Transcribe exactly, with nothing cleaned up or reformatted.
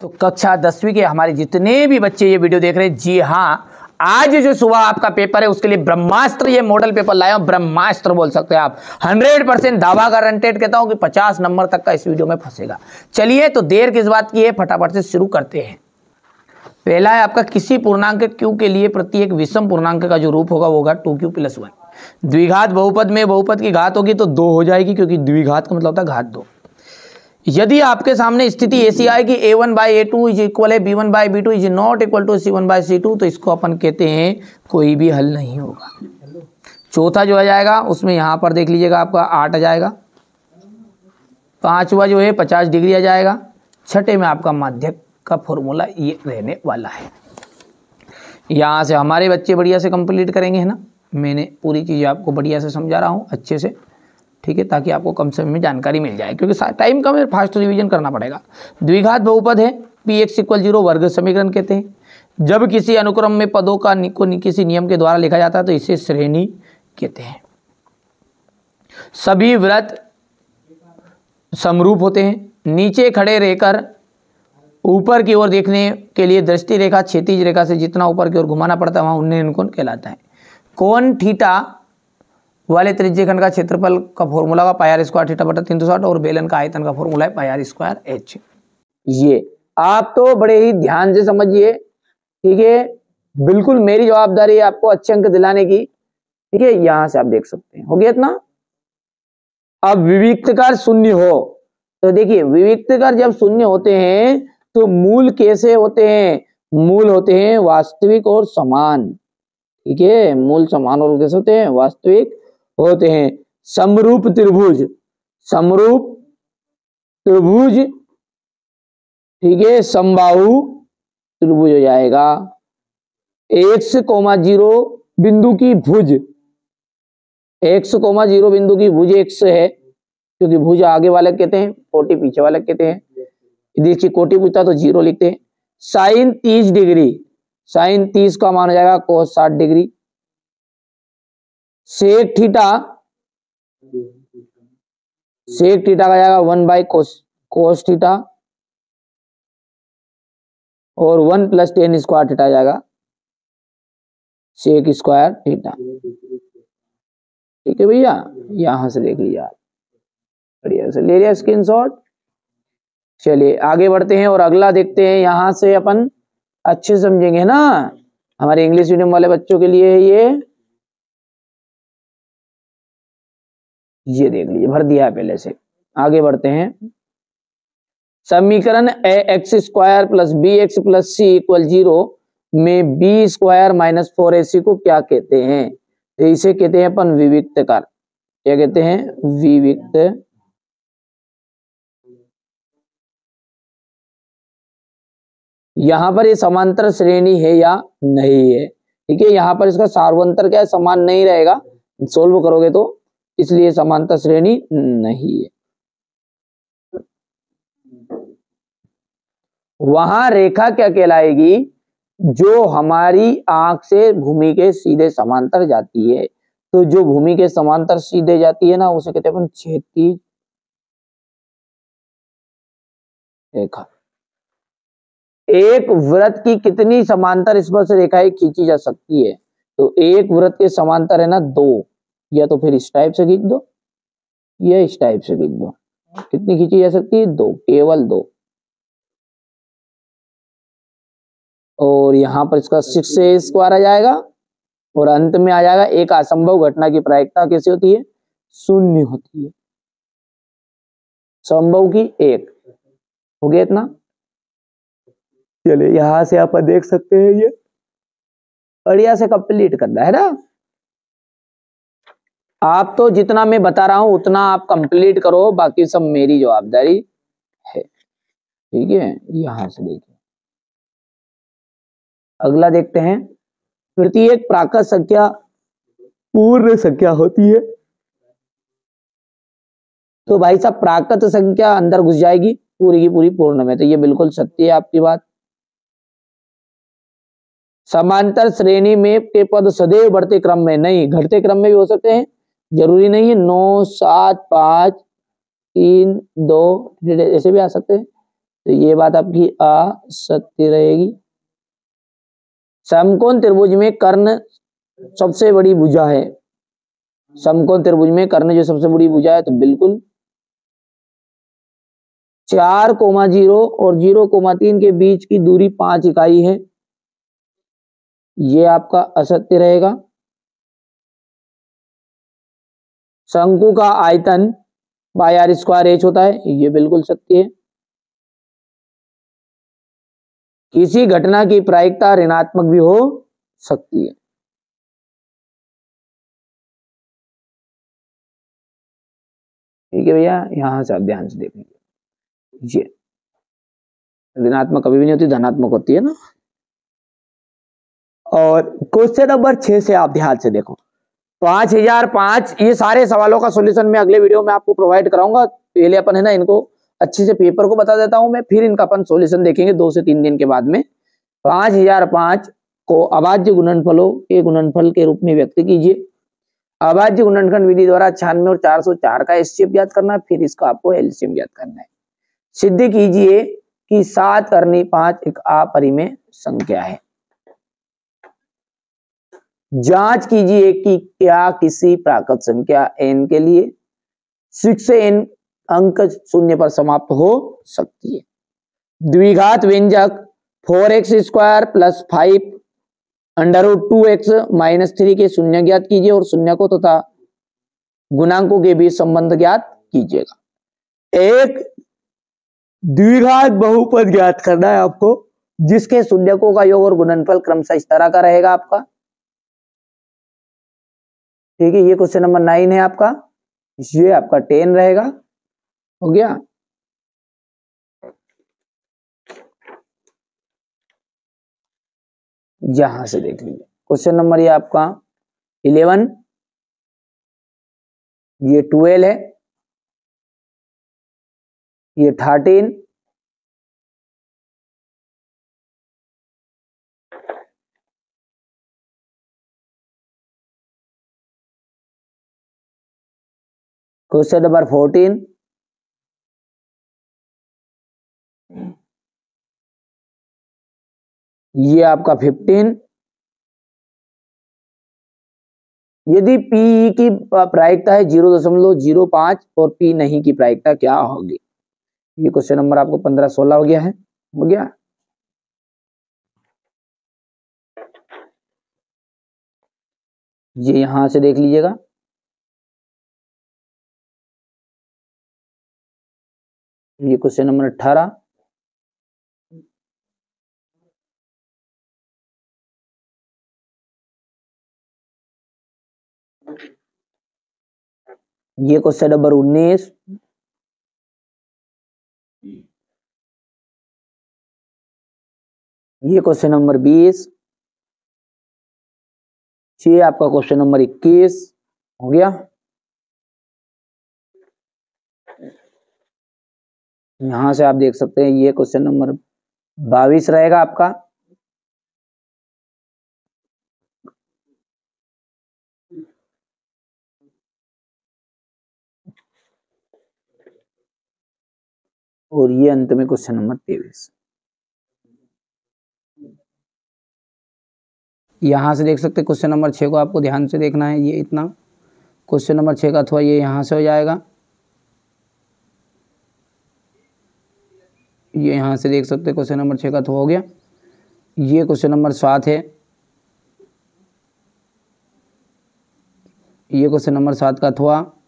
तो कक्षा दसवीं के हमारे जितने भी बच्चे ये वीडियो देख रहे हैं, जी हाँ, आज जो सुबह आपका पेपर है उसके लिए ब्रह्मास्त्र ये मॉडल पेपर लाया हूं। ब्रह्मास्त्र बोल सकते हैं आप। हंड्रेड परसेंट दावा गारंटेड कहता हूं कि पचास नंबर तक का इस वीडियो में फंसेगा। चलिए, तो देर किस बात की है, फटाफट से शुरू करते हैं। पहला है आपका, किसी पूर्णांक क्यू के लिए प्रत्येक विषम पूर्णांक का जो रूप होगा वो होगा टू क्यू प्लस वन। द्विघात बहुपद में बहुपद की घात होगी तो दो हो जाएगी, क्योंकि द्विघात का मतलब होता है घात दो। यदि आपके सामने स्थिति ऐसी आए कि a one by a two is equal है b one by b two is not equal to c one by c two, तो इसको अपन कहते हैं कोई भी हल नहीं होगा। चौथा जो आ जाएगा उसमें यहाँ पर देख लीजिएगा, आपका आठ आ जाएगा। पाँचवा जो है पचास डिग्री आ जाएगा। छठे में आपका माध्यक का फॉर्मूला ये रहने वाला है। यहाँ से हमारे बच्चे बढ़िया से कंप्लीट करेंगे, है ना। मैंने पूरी चीज़ आपको बढ़िया से समझा रहा हूँ, अच्छे से, ठीक है, ताकि आपको कम समय में जानकारी मिल जाए, क्योंकि टाइम कम है, फास्ट रिवीजन करना पड़ेगा। द्विघात बहुपद है, पी एक्स इक्वल जीरो वर्ग समीकरण कहते हैं। जब किसी अनुक्रम में पदों का को किसी नियम के द्वारा लिखा जाता है तो इसे श्रेणी कहते हैं। सभी वृत्त समरूप होते हैं। नीचे खड़े रहकर ऊपर की ओर देखने के लिए दृष्टि रेखा क्षैतिज रेखा से जितना ऊपर की ओर घुमाना पड़ता है वहाँ उन्नयन कोण कहलाता है। कोण थीटा वाले त्रिज्यखंड का क्षेत्रफल का फॉर्मूला का पाई आर स्क्वायर थीटा बटा तीन सौ साठ, और बेलन का आयतन का फॉर्मूला है पाई आर स्क्वायर एच। ये आप तो बड़े ही ध्यान से समझिए, ठीक है। बिल्कुल मेरी जवाबदारी है आपको अच्छे अंक दिलाने की, ठीक है। यहां से आप देख सकते हैं, हो गया इतना। अब विविक्तकार शून्य हो तो देखिए, विविक्तकार जब शून्य होते हैं तो मूल कैसे होते हैं, मूल होते हैं वास्तविक और समान, ठीक है। मूल समान और कैसे होते हैं, वास्तविक होते हैं। समरूप त्रिभुज, समरूप त्रिभुज, ठीक है, समबाहु त्रिभुज हो जाएगा। एक्स कोमा जीरो बिंदु की भुज, एक्स कोमा जीरो बिंदु की भुज एक्स है, क्योंकि भुज आगे वाले कहते हैं, कोटि पीछे वाले कहते हैं। यदि इसकी कोटि पूछता तो जीरो लिखते हैं। साइन तीस डिग्री, साइन तीस का मान हो जाएगा कोस साठ degree. Sec theta, sec theta का जाएगा one by cos cos theta, और one plus tan square theta जाएगा सेक स्क्वायर थीटा, ठीक है भैया। यहां से देख लीजिए आप, बढ़िया से ले लिया स्क्रीनशॉट। चलिए आगे बढ़ते हैं और अगला देखते हैं। यहां से अपन अच्छे समझेंगे ना, हमारे इंग्लिश मीडियम वाले बच्चों के लिए है ये। ये देख लीजिए, भर दिया है पहले से। आगे बढ़ते हैं। समीकरण a x square plus b x plus c equal zero में b square minus four a c को क्या कहते हैं, तो इसे कहते हैं अपन विविक्तकार। क्या कहते हैं, विविक्त यहाँ पर ये समांतर श्रेणी है या नहीं है, ठीक है। यहाँ पर इसका सार्वंतर क्या है, समान नहीं रहेगा, सोल्व करोगे तो, इसलिए समांतर श्रेणी नहीं है। वहां रेखा क्या कहलाएगी, जो हमारी आंख से भूमि के सीधे समांतर जाती है, तो जो भूमि के समांतर सीधे जाती है ना उसे कहते हैं अपन क्षैतिज रेखा। एक वृत्त की कितनी समांतर स्पर्श रेखाएं खींची जा सकती है, तो एक वृत्त के समांतर है ना दो, या तो फिर इस टाइप से खींच दो या इस टाइप से खींच दो। कितनी खींची जा सकती है, दो, केवल दो। और यहाँ पर इसका सिक्स से स्क्वायर आ जाएगा, और अंत में आ जाएगा एक असंभव घटना की प्रायिकता कैसी होती है, शून्य होती है, संभव की एक। हो गया इतना। चलिए यहां से आप देख सकते हैं, ये बढ़िया से कंप्लीट करना है ना। आप तो जितना मैं बता रहा हूं उतना आप कंप्लीट करो, बाकी सब मेरी जवाबदारी है, ठीक है। यहां से देखिए, अगला देखते हैं। प्रत्येक प्राकृत संख्या पूर्ण संख्या होती है, तो भाई साहब प्राकृत संख्या अंदर घुस जाएगी पूरी की पूरी पूर्ण में, तो ये बिल्कुल सत्य है आपकी बात। समांतर श्रेणी में के पद सदैव बढ़ते क्रम में, नहीं घटते क्रम में भी हो सकते हैं, जरूरी नहीं है। नौ सात पाँच तीन दो ऐसे भी आ सकते हैं। तो ये बात आपकी आ सकती रहेगी। समकोण त्रिभुज में कर्ण सबसे बड़ी भुजा है, समकोण त्रिभुज में कर्ण जो सबसे बड़ी भुजा है, तो बिल्कुल चार कोमा जीरो और जीरो कोमा तीन के बीच की दूरी पांच इकाई है, ये आपका असत्य रहेगा। शंकु का आयतन बाई आर स्क्वायर एच होता है, ये बिल्कुल सत्य है। किसी घटना की प्रायिकता ऋणात्मक भी हो सकती है। ठीक है भैया, यहां से आप ध्यान से देखेंगे, ये ऋणात्मक कभी भी नहीं होती, धनात्मक होती है ना। और क्वेश्चन नंबर छह से आप ध्यान से देखो, पांच हजार पांच ये सारे सवालों का सॉल्यूशन मैं अगले वीडियो में आपको प्रोवाइड कराऊंगा। पहले अपन है ना इनको अच्छे से पेपर को बता देता हूं मैं, फिर इनका अपन सॉल्यूशन देखेंगे दो से तीन दिन के बाद में। पांच हजार पांच को अभाज्य गुणनफलों के गुणनफल के रूप में व्यक्त कीजिए। अभाज्य गुणनखंड विधि द्वारा छियानवे और चार सौ चार का एचसीएफ ज्ञात करना है, फिर इसका आपको एलसीएम ज्ञात करना है। सिद्ध कीजिए कि सात करनी पांच एक अपरिमेय संख्या है। जांच कीजिए कि क्या किसी प्राकृत संख्या एन के लिए सिक्स से एन अंक शून्य पर समाप्त हो सकती है। द्विघात व्यंजक four x square plus five under root two x minus three के शून्य ज्ञात कीजिए और शून्य को तथा गुणांकों के बीच संबंध ज्ञात कीजिएगा। एक द्विघात बहुपद ज्ञात करना है आपको, जिसके शून्यकों का योग और गुणनफल क्रमशः इस तरह का रहेगा आपका। ठीक है, ये क्वेश्चन नंबर नाइन है आपका, ये आपका टेन रहेगा। हो गया। यहां से देख लीजिए क्वेश्चन नंबर ये आपका इलेवन, ये ट्वेल्व है, ये थर्टीन, क्वेश्चन नंबर फोर्टीन, ये आपका फिफ्टीन। यदि पीई की प्रायिकता है जीरो दशमलव जीरो पांच और पी नहीं की प्रायिकता क्या होगी, ये क्वेश्चन नंबर आपको पंद्रह सोलह हो गया है। हो गया। ये यहां से देख लीजिएगा। ये क्वेश्चन नंबर अठारह, ये क्वेश्चन नंबर उन्नीस, ये क्वेश्चन नंबर बीस, ये आपका क्वेश्चन नंबर इक्कीस। हो गया। यहां से आप देख सकते हैं ये क्वेश्चन नंबर बाईस रहेगा आपका। और ये अंत में क्वेश्चन नंबर तेईस। यहां से देख सकते हैं क्वेश्चन नंबर छह को आपको ध्यान से देखना है। ये इतना क्वेश्चन नंबर छह का अथवा ये यहां से हो जाएगा, ये यहां से देख सकते हैं क्वेश्चन नंबर छह का अथवा हो गया। ये क्वेश्चन नंबर सात है, ये क्वेश्चन नंबर सात का अथवा